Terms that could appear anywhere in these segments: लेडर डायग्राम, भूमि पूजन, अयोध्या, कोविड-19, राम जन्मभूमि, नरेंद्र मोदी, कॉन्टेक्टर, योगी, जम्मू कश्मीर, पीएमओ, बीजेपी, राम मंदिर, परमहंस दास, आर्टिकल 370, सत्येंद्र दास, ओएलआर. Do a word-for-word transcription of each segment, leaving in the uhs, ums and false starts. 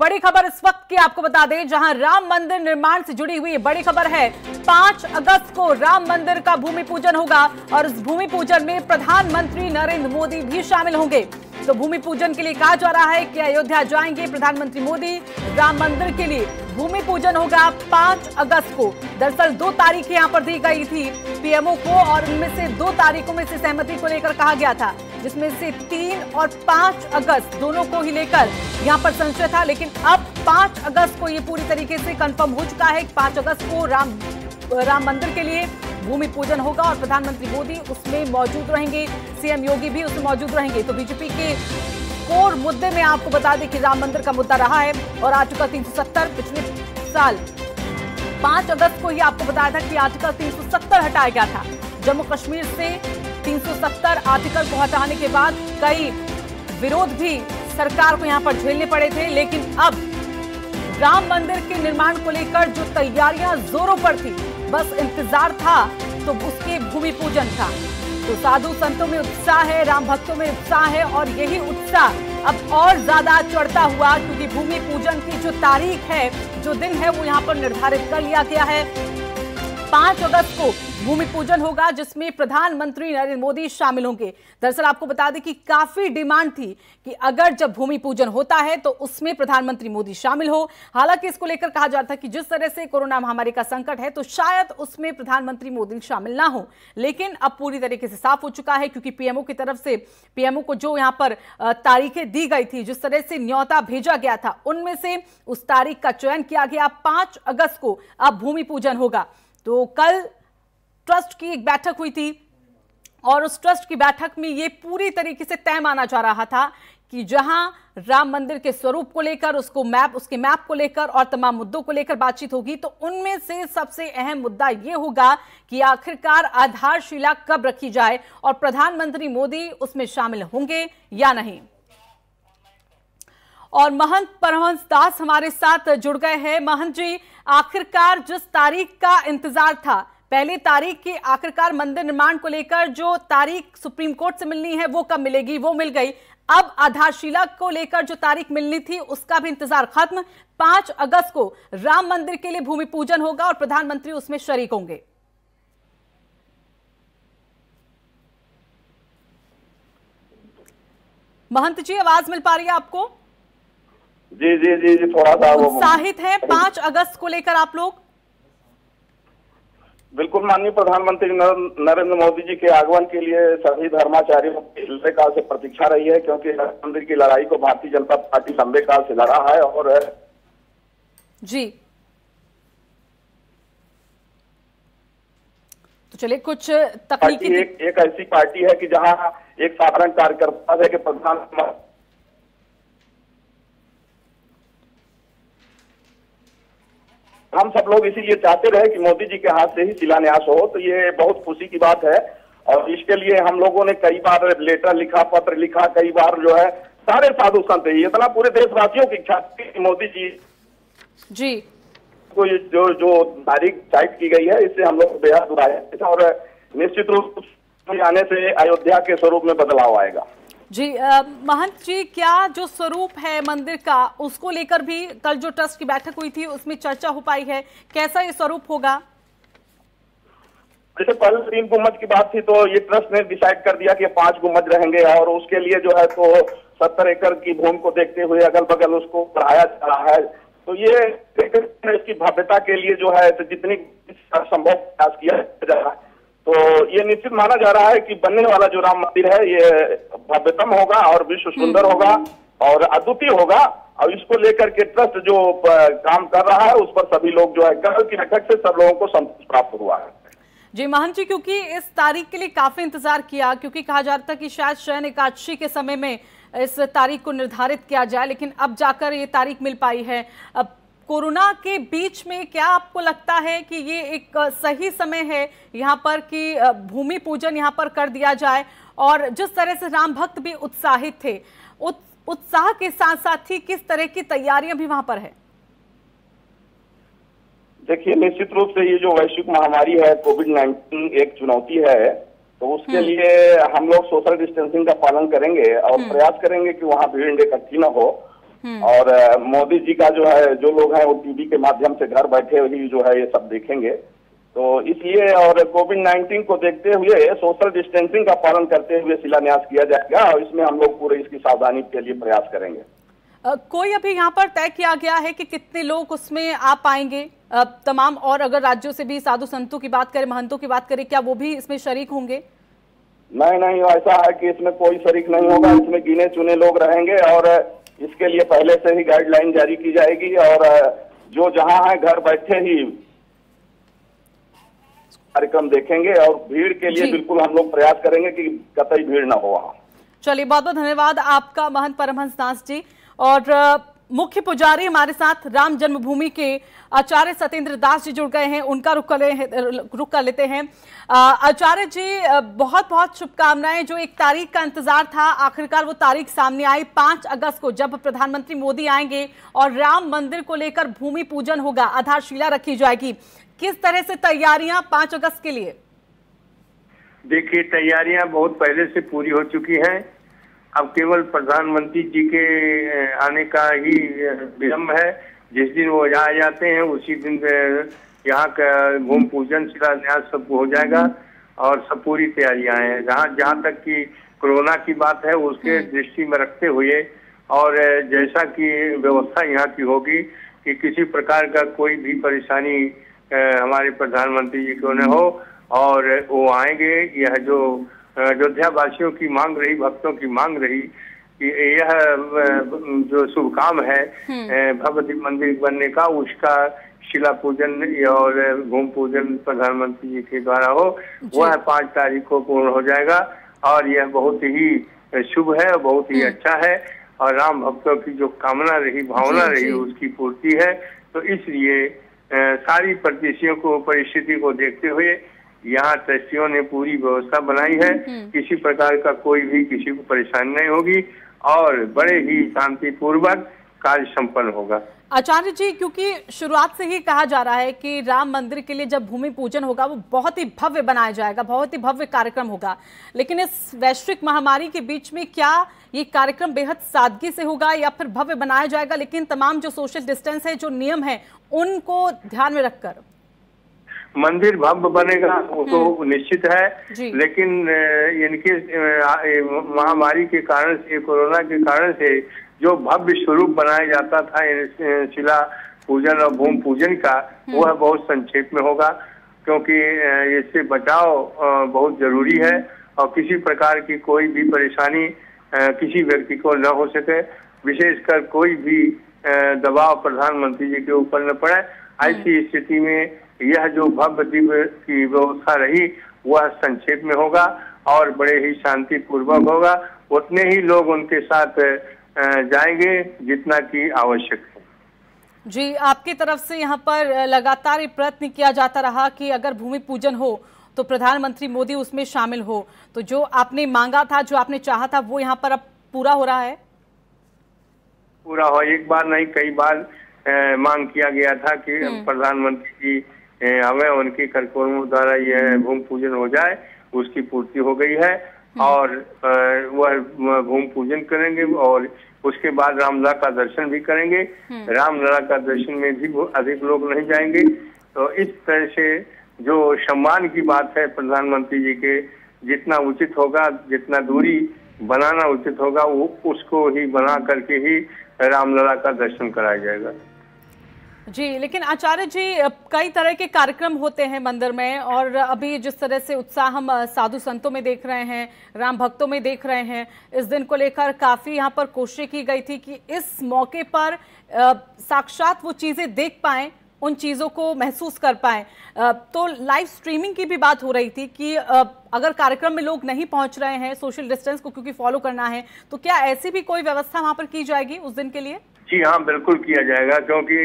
बड़ी खबर इस वक्त की आपको बता दें, जहां राम मंदिर निर्माण से जुड़ी हुई बड़ी खबर है। पांच अगस्त को राम मंदिर का भूमि पूजन होगा और इस भूमि पूजन में प्रधानमंत्री नरेंद्र मोदी भी शामिल होंगे। तो भूमि पूजन के लिए कहा जा रहा है कि अयोध्या जाएंगे प्रधानमंत्री मोदी। राम मंदिर के लिए भूमि पूजन होगा पांच अगस्त को। दरअसल दो तारीखें यहां पर दी गई थी पीएमओ को और उनमें से दो तारीखों में से सहमति को लेकर कहा गया था, जिसमें से तीन और पांच अगस्त दोनों को ही लेकर यहां पर संशय था। लेकिन अब पांच अगस्त को ये पूरी तरीके से कंफर्म हो चुका है कि पांच अगस्त को राम राम मंदिर के लिए भूमि पूजन होगा और प्रधानमंत्री मोदी उसमें मौजूद रहेंगे, सीएम योगी भी उसमें मौजूद रहेंगे। तो बीजेपी के कोर मुद्दे में आपको बता दें कि राम मंदिर का मुद्दा रहा है और आर्टिकल तीन सौ सत्तर पिछले साल पांच अगस्त को ही आपको बताया था कि आर्टिकल तीन सौ सत्तर हटाया गया था। जम्मू कश्मीर से तीन सौ सत्तर आर्टिकल को हटाने के बाद कई विरोध भी सरकार को यहां पर झेलने पड़े थे। लेकिन अब राम मंदिर के निर्माण को लेकर जो तैयारियां जोरों पर थी, बस इंतजार था तो उसके भूमि पूजन था। तो साधु संतों में उत्साह है, राम भक्तों में उत्साह है और यही उत्साह अब और ज्यादा चढ़ता हुआ, क्योंकि भूमि पूजन की जो तारीख है, जो दिन है, वो यहाँ पर निर्धारित कर लिया गया है। पांच अगस्त को भूमि पूजन होगा जिसमें प्रधानमंत्री नरेंद्र मोदी शामिल होंगे। दरअसल आपको बता दें कि काफी डिमांड थी कि अगर जब भूमि पूजन होता है तो उसमें प्रधानमंत्री मोदी शामिल हो। हालांकि इसको लेकर कहा जाता था कि जिस तरह से कोरोना महामारी का संकट है तो शायद उसमें प्रधानमंत्री मोदी शामिल ना हो, लेकिन अब पूरी तरीके से साफ हो चुका है, क्योंकि पीएमओ की तरफ से पीएमओ को जो यहाँ पर तारीखें दी गई थी, जिस तरह से न्योता भेजा गया था, उनमें से उस तारीख का चयन किया गया। पांच अगस्त को अब भूमि पूजन होगा। तो कल ट्रस्ट की एक बैठक हुई थी और उस ट्रस्ट की बैठक में ये पूरी तरीके से तय माना जा रहा था कि जहां राम मंदिर के स्वरूप को लेकर, उसको मैप उसके मैप को लेकर और तमाम मुद्दों को लेकर बातचीत होगी। तो उनमें से सबसे अहम मुद्दा ये होगा कि आखिरकार आधारशिला कब रखी जाए और प्रधानमंत्री मोदी उसमें शामिल होंगे या नहीं। और महंत परमहंस दास हमारे साथ जुड़ गए हैं। महंत जी, आखिरकार जिस तारीख का इंतजार था, पहले तारीख की, आखिरकार मंदिर निर्माण को लेकर जो तारीख सुप्रीम कोर्ट से मिलनी है वो कब मिलेगी, वो मिल गई। अब आधारशिला को लेकर जो तारीख मिलनी थी उसका भी इंतजार खत्म। पांच अगस्त को राम मंदिर के लिए भूमि पूजन होगा और प्रधानमंत्री उसमें शरीक होंगे। महंत जी, आवाज मिल पा रही है आपको? जी जी जी जी थोड़ा सा उत्साहित है पांच अगस्त को लेकर आप लोग? बिल्कुल, माननीय प्रधानमंत्री नरेंद्र मोदी जी के आगमन के लिए सभी धर्माचार्यों की लंबे काल से प्रतीक्षा रही है, क्योंकि राम मंदिर की लड़ाई को भारतीय जनता पार्टी लंबे काल से लड़ा है। और जी, तो चलिए कुछ तकनीकी एक, एक ऐसी पार्टी है कि जहां एक साधारण कार्यकर्ता है कि प्रधानमंत्री हम सब लोग इसीलिए चाहते रहे कि मोदी जी के हाथ से ही शिलान्यास हो। तो ये बहुत खुशी की बात है और इसके लिए हम लोगों ने कई बार लेटर लिखा, पत्र लिखा, कई बार जो है सारे साधु संत, इतना पूरे देशवासियों की इच्छा थी कि मोदी जी जी को जो जो तारीख टाइप की गई है, इससे हम लोग बेहद बुरा है और निश्चित रूप से आने से अयोध्या के स्वरूप में बदलाव आएगा। जी महंत जी, क्या जो स्वरूप है मंदिर का उसको लेकर भी कल जो ट्रस्ट की बैठक हुई थी उसमें चर्चा हो पाई है? कैसा ये स्वरूप होगा? जैसे पहले तीन गुम्बद की बात थी तो ये ट्रस्ट ने डिसाइड कर दिया कि पांच गुम्बद रहेंगे और उसके लिए जो है तो सत्तर एकड़ की भूमि को देखते हुए अगल बगल उसको बढ़ाया जा रहा है। तो ये इसकी भव्यता के लिए जो है तो जितनी संभव प्रयास किया जा रहा है। तो ये निश्चित माना जा रहा है कि बनने वाला जो राम मंदिर है ये भव्यतम होगा और विश्व सुंदर होगा और अद्वितीय होगा। और इसको लेकर के ट्रस्ट जो काम कर रहा है उस पर सभी लोग जो है कल की बैठक से सब लोगों को संतोष प्राप्त हुआ है। जी महंत जी, क्योंकि इस तारीख के लिए काफी इंतजार किया, क्योंकि कहा जा रहा था कि शायद शयन एकादशी के समय में इस तारीख को निर्धारित किया जाए, लेकिन अब जाकर ये तारीख मिल पाई है। अब कोरोना के बीच में क्या आपको लगता है कि ये एक सही समय है यहाँ पर कि भूमि पूजन यहाँ पर कर दिया जाए? और जिस तरह से राम भक्त भी उत्साहित थे, उत्साह के साथ साथ ही किस तरह की तैयारियां भी वहां पर है? देखिए, निश्चित रूप से ये जो वैश्विक महामारी है कोविड नाइन्टीन एक चुनौती है, तो उसके लिए हम लोग सोशल डिस्टेंसिंग का पालन करेंगे और प्रयास करेंगे कि वहाँ भीड़ इकट्ठी न हो। और मोदी जी का जो है जो लोग हैं वो टीवी के माध्यम से घर बैठे ही जो है ये सब देखेंगे, तो इसलिए और कोविड नाइन्टीन को देखते हुए सोशल डिस्टेंसिंग का पालन करते हुए शिलान्यास किया जाएगा और इसमें हम लोग पूरे इसकी सावधानी के लिए प्रयास करेंगे। आ, कोई अभी यहाँ पर तय किया गया है कि कितने लोग उसमें आ पाएंगे आ, तमाम, और अगर राज्यों से भी साधु संतों की बात करें, महंतों की बात करें, क्या वो भी इसमें शरीक होंगे? नहीं नहीं, ऐसा है कि इसमें कोई शरीक नहीं होगा, इसमें गिने चुने लोग रहेंगे और इसके लिए पहले से ही गाइडलाइन जारी की जाएगी और जो जहां है घर बैठे ही कार्यक्रम देखेंगे और भीड़ के लिए बिल्कुल हम लोग प्रयास करेंगे कि कतई भीड़ ना हो वहां। चलिए, बहुत बहुत धन्यवाद आपका महंत परमहंस दास जी। और मुख्य पुजारी हमारे साथ राम जन्मभूमि के आचार्य सत्येंद्र दास जी जुड़ गए हैं, उनका रुख कर ले रुख कर लेते हैं। आचार्य जी, बहुत बहुत शुभकामनाएं। जो एक तारीख का इंतजार था, आखिरकार वो तारीख सामने आई, पाँच अगस्त को, जब प्रधानमंत्री मोदी आएंगे और राम मंदिर को लेकर भूमि पूजन होगा, आधारशिला रखी जाएगी। किस तरह से तैयारियां पाँच अगस्त के लिए? देखिए, तैयारियां बहुत पहले से पूरी हो चुकी है, अब केवल प्रधानमंत्री जी के आने का ही विलम्ब है। जिस दिन वो यहाँ जाते हैं उसी दिन यहाँ का भूमि पूजन, शिलान्यास सब हो जाएगा और सब पूरी तैयारियां हैं। जहाँ जहाँ तक कि कोरोना की बात है उसके दृष्टि में रखते हुए और जैसा कि व्यवस्था यहाँ की होगी कि किसी प्रकार का कोई भी परेशानी हमारे प्रधानमंत्री जी को न हो और वो आएंगे। यह जो अयोध्या वासियों की मांग रही, भक्तों की मांग रही कि यह जो शुभ काम है भव्य मंदिर बनने का, उसका शिला पूजन और भूमि पूजन प्रधानमंत्री जी के द्वारा हो, वह पाँच तारीख को पूर्ण हो जाएगा और यह बहुत ही शुभ है, बहुत ही अच्छा है और राम भक्तों की जो कामना रही, भावना जी, रही जी। उसकी पूर्ति है, तो इसलिए सारी परिस्थितियों को परिस्थिति को देखते हुए यहाँ ट्रस्टियों ने पूरी व्यवस्था बनाई है। किसी प्रकार का कोई भी किसी को परेशानी नहीं होगी और बड़े ही शांतिपूर्वक कार्य संपन्न होगा। आचार्य जी, क्योंकि शुरुआत से ही कहा जा रहा है कि राम मंदिर के लिए जब भूमि पूजन होगा वो बहुत ही भव्य बनाया जाएगा, बहुत ही भव्य कार्यक्रम होगा, लेकिन इस वैश्विक महामारी के बीच में क्या ये कार्यक्रम बेहद सादगी से होगा या फिर भव्य बनाया जाएगा लेकिन तमाम जो सोशल डिस्टेंस है, जो नियम है, उनको ध्यान में रखकर? मंदिर भव्य बनेगा वो तो निश्चित है, लेकिन इनके महामारी के कारण से, कोरोना के कारण से जो भव्य स्वरूप बनाया जाता था शिला पूजन और भूमि पूजन का, वह बहुत संक्षेप में होगा क्योंकि इससे बचाव बहुत जरूरी है और किसी प्रकार की कोई भी परेशानी किसी व्यक्ति को न हो सके, विशेषकर कोई भी दबाव प्रधानमंत्री जी के ऊपर न पड़े। ऐसी स्थिति में यह जो भव्य दिव्य की व्यवस्था रही वह संक्षेप में होगा और बड़े ही शांतिपूर्वक होगा। उतने ही लोग उनके साथ जाएंगे जितना की आवश्यक है। जी, आपकी तरफ से यहाँ पर लगातार प्रयत्न किया जाता रहा कि अगर भूमि पूजन हो तो प्रधानमंत्री मोदी उसमें शामिल हो, तो जो आपने मांगा था, जो आपने चाहा था, वो यहाँ पर अब पूरा हो रहा है? पूरा हो, एक बार नहीं कई बार आ, मांग किया गया था कि प्रधानमंत्री जी हमें उनके कर्मों द्वारा यह भूमि पूजन हो जाए, उसकी पूर्ति हो गई है और वह भूमि पूजन करेंगे और उसके बाद रामलला का दर्शन भी करेंगे। रामलला का दर्शन में भी अधिक लोग नहीं जाएंगे, तो इस तरह से जो सम्मान की बात है प्रधानमंत्री जी के, जितना उचित होगा, जितना दूरी बनाना उचित होगा वो उसको ही बना करके ही रामलला का दर्शन कराया जाएगा। जी, लेकिन आचार्य जी, कई तरह के कार्यक्रम होते हैं मंदिर में और अभी जिस तरह से उत्साह हम साधु संतों में देख रहे हैं, राम भक्तों में देख रहे हैं, इस दिन को लेकर काफ़ी यहाँ पर कोशिशें की गई थी कि इस मौके पर साक्षात वो चीज़ें देख पाएं, उन चीज़ों को महसूस कर पाएं। तो लाइव स्ट्रीमिंग की भी बात हो रही थी कि अगर कार्यक्रम में लोग नहीं पहुँच रहे हैं, सोशल डिस्टेंस को क्योंकि फॉलो करना है, तो क्या ऐसी भी कोई व्यवस्था वहाँ पर की जाएगी उस दिन के लिए? जी हाँ, बिल्कुल किया जाएगा, क्योंकि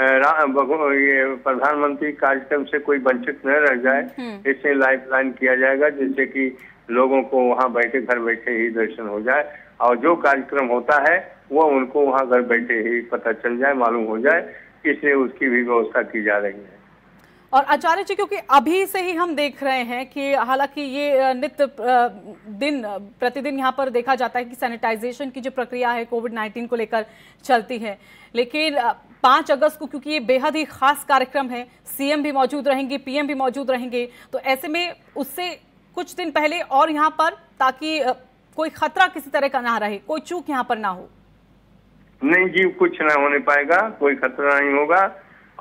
ये प्रधानमंत्री कार्यक्रम से कोई वंचित न रह जाए, इससे लाइफ लाइन किया जाएगा जिससे कि लोगों को वहाँ बैठे घर बैठे ही दर्शन हो जाए और जो कार्यक्रम होता है वो उनको वहाँ घर बैठे ही पता चल जाए, मालूम हो जाए, इसलिए उसकी भी व्यवस्था की जा रही है। और आचार्य जी, क्योंकि अभी से ही हम देख रहे हैं कि हालांकि ये नित्य दिन प्रतिदिन यहाँ पर देखा जाता है कि सैनिटाइजेशन की जो प्रक्रिया है कोविड उन्नीस को लेकर चलती है, लेकिन पाँच अगस्त को क्योंकि ये बेहद ही खास कार्यक्रम है, सीएम भी मौजूद रहेंगे, पीएम भी मौजूद रहेंगे, तो ऐसे में उससे कुछ दिन पहले और यहाँ पर, ताकि कोई खतरा किसी तरह का ना रहे, कोई चूक यहाँ पर ना हो। नहीं जी, कुछ ना होने पाएगा, कोई खतरा नहीं होगा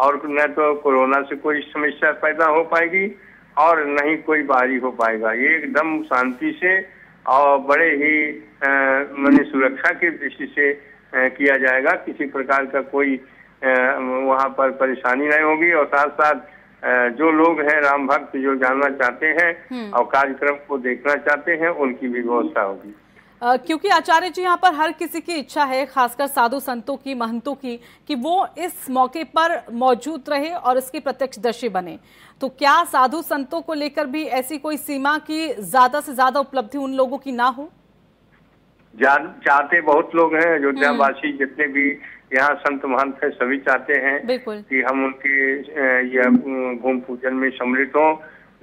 और न तो कोरोना से कोई समस्या पैदा हो पाएगी और न ही कोई बाहरी हो पाएगा। ये एकदम शांति से और बड़े ही माने सुरक्षा की दृष्टि से आ, किया जाएगा। किसी प्रकार का कोई आ, वहाँ पर परेशानी नहीं होगी और साथ साथ जो लोग हैं राम भक्त जो जानना चाहते हैं और कार्यक्रम को देखना चाहते हैं उनकी भी व्यवस्था होगी। Uh, क्योंकि आचार्य जी यहाँ पर हर किसी की इच्छा है, खासकर साधु संतों की, महंतों की, कि वो इस मौके पर मौजूद रहे और इसकी प्रत्यक्षदर्शी बने, तो क्या साधु संतों को लेकर भी ऐसी कोई सीमा की ज्यादा से ज्यादा उपलब्धि उन लोगों की ना हो? चाहते बहुत लोग हैं, अयोध्या वासी जितने भी यहाँ संत महंत है सभी चाहते हैं कि हम उनके यह भूमि पूजन में सम्मिलित हों,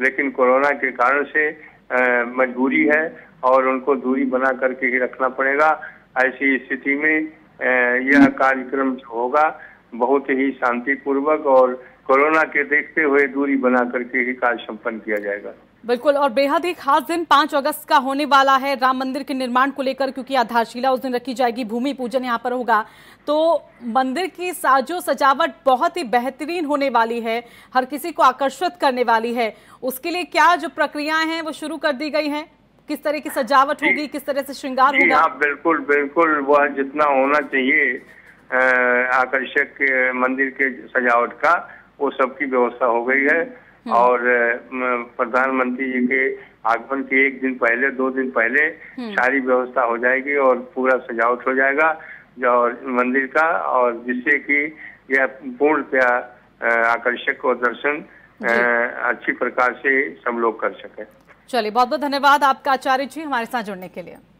लेकिन कोरोना के कारण से मजबूरी है और उनको दूरी बना करके ही रखना पड़ेगा। ऐसी स्थिति में यह कार्यक्रम जो होगा बहुत ही शांतिपूर्वक और कोरोना के देखते हुए दूरी बना करके ही कार्य संपन्न किया जाएगा। बिल्कुल, और बेहद ही खास दिन पाँच अगस्त का होने वाला है राम मंदिर के निर्माण को लेकर, क्योंकि आधारशिला उस दिन रखी जाएगी, भूमि पूजन यहाँ पर होगा, तो मंदिर की साजो सजावट बहुत ही बेहतरीन होने वाली है, हर किसी को आकर्षित करने वाली है। उसके लिए क्या जो प्रक्रियाएं हैं वो शुरू कर दी गई हैं? किस तरह की सजावट होगी, किस तरह से श्रृंगार होगा? हाँ बिल्कुल बिल्कुल, वह जितना होना चाहिए आकर्षक मंदिर के सजावट का, वो सबकी व्यवस्था हो गई है। और प्रधानमंत्री जी के आगमन के एक दिन पहले, दो दिन पहले सारी व्यवस्था हो जाएगी और पूरा सजावट हो जाएगा और मंदिर का, और जिससे कि यह पूर्णतया आकर्षक और दर्शन अच्छी प्रकार से सब लोग कर सके। चलिए, बहुत बहुत धन्यवाद आपका आचार्य जी हमारे साथ जुड़ने के लिए।